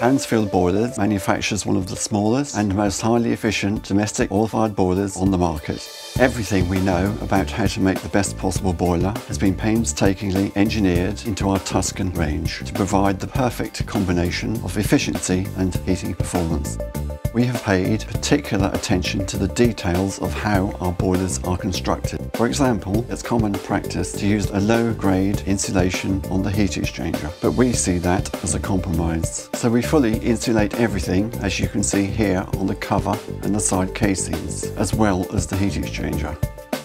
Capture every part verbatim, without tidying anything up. Hounsfield Boilers manufactures one of the smallest and most highly efficient domestic oil-fired boilers on the market. Everything we know about how to make the best possible boiler has been painstakingly engineered into our Tuscan range to provide the perfect combination of efficiency and heating performance. We have paid particular attention to the details of how our boilers are constructed. For example, it's common practice to use a low-grade insulation on the heat exchanger, but we see that as a compromise. So we fully insulate everything, as you can see here on the cover and the side casings, as well as the heat exchanger.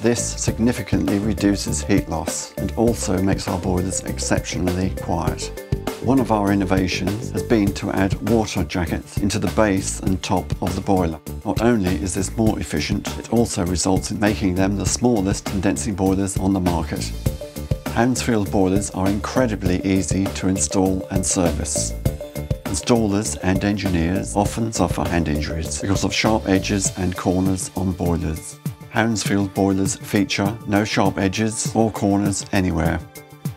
This significantly reduces heat loss and also makes our boilers exceptionally quiet. One of our innovations has been to add water jackets into the base and top of the boiler. Not only is this more efficient, it also results in making them the smallest condensing boilers on the market. Hounsfield boilers are incredibly easy to install and service. Installers and engineers often suffer hand injuries because of sharp edges and corners on boilers. Hounsfield boilers feature no sharp edges or corners anywhere.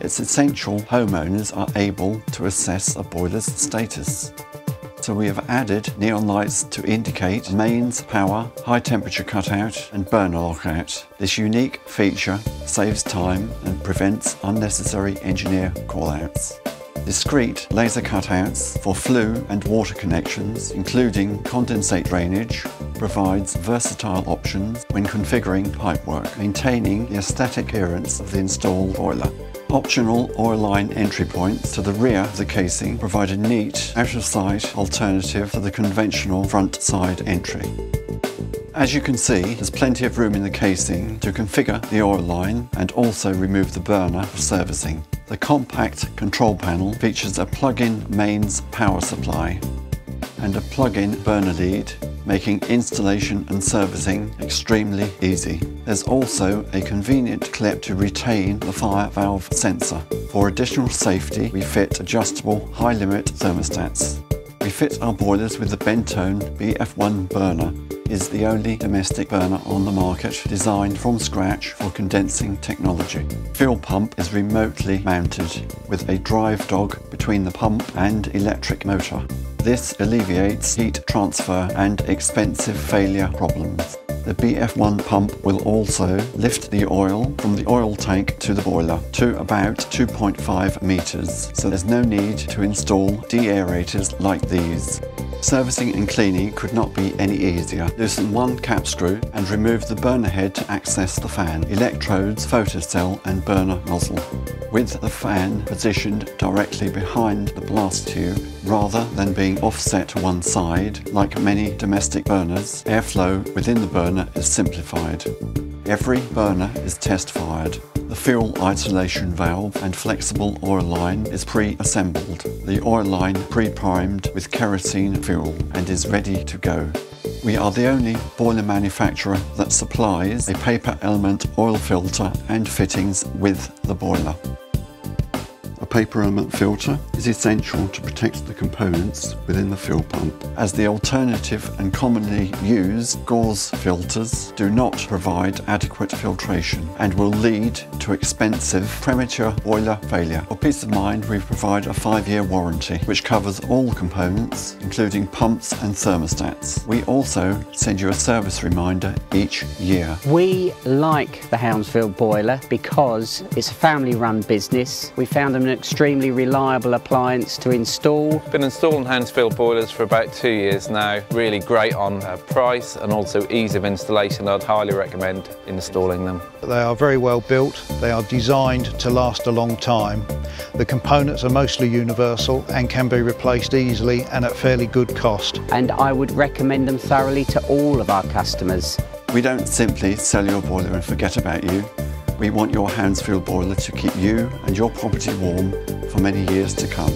It's essential homeowners are able to assess a boiler's status. So we have added neon lights to indicate mains, power, high temperature cutout and burner lockout. This unique feature saves time and prevents unnecessary engineer callouts. Discrete laser cutouts for flue and water connections, including condensate drainage, provides versatile options when configuring pipework, maintaining the aesthetic appearance of the installed boiler. Optional oil line entry points to the rear of the casing provide a neat, out-of-sight alternative to the conventional front-side entry. As you can see, there's plenty of room in the casing to configure the oil line and also remove the burner for servicing. The compact control panel features a plug-in mains power supply and a plug-in burner lead, making installation and servicing extremely easy. There's also a convenient clip to retain the fire valve sensor. For additional safety, we fit adjustable high-limit thermostats. We fit our boilers with the Bentone B F one burner. It's the only domestic burner on the market designed from scratch for condensing technology. Fuel pump is remotely mounted with a drive dog between the pump and electric motor. This alleviates heat transfer and expensive failure problems. The B F one pump will also lift the oil from the oil tank to the boiler to about two point five meters, so there's no need to install deaerators like these. Servicing and cleaning could not be any easier. Loosen one cap screw and remove the burner head to access the fan, electrodes, photocell and burner nozzle, with the fan positioned directly behind the blast tube rather than being offset to one side. Like many domestic burners, airflow within the burner is simplified. Every burner is test fired. The fuel isolation valve and flexible oil line is pre-assembled. The oil line pre-primed with kerosene fuel and is ready to go. We are the only boiler manufacturer that supplies a paper element oil filter and fittings with the boiler. A paper element filter is essential to protect the components within the fuel pump, as the alternative and commonly used gauze filters do not provide adequate filtration and will lead to expensive premature boiler failure. For peace of mind, we provide a five-year warranty which covers all components, including pumps and thermostats. We also send you a service reminder each year. We like the Hounsfield boiler because it's a family-run business. We found them an extremely reliable appliance to install. Been installing Hounsfield boilers for about two years now. Really great on price and also ease of installation. I'd highly recommend installing them. They are very well built. They are designed to last a long time. The components are mostly universal and can be replaced easily and at fairly good cost. And I would recommend them thoroughly to all of our customers. We don't simply sell your boiler and forget about you. We want your Hounsfield boiler to keep you and your property warm for many years to come.